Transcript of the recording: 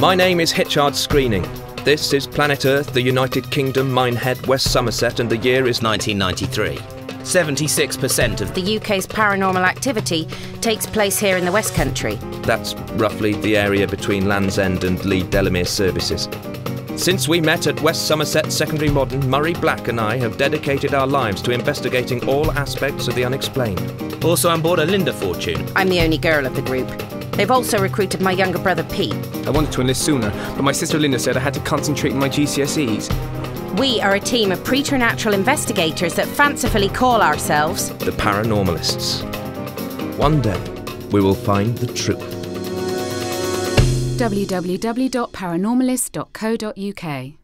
My name is Hitchard Screening. This is Planet Earth, the United Kingdom, Minehead, West Somerset, and the year is 1993. 76% of the UK's paranormal activity takes place here in the West Country. That's roughly the area between Land's End and Lee Delamere services. Since we met at West Somerset Secondary Modern, Murray Black and I have dedicated our lives to investigating all aspects of the unexplained. Also on board are Linda Fortune. I'm the only girl of the group. They've also recruited my younger brother, Pete. I wanted to enlist sooner, but my sister Linda said I had to concentrate on my GCSEs. We are a team of preternatural investigators that fancifully call ourselves The Paranormalists. One day, we will find the truth. www.paranormalist.co.uk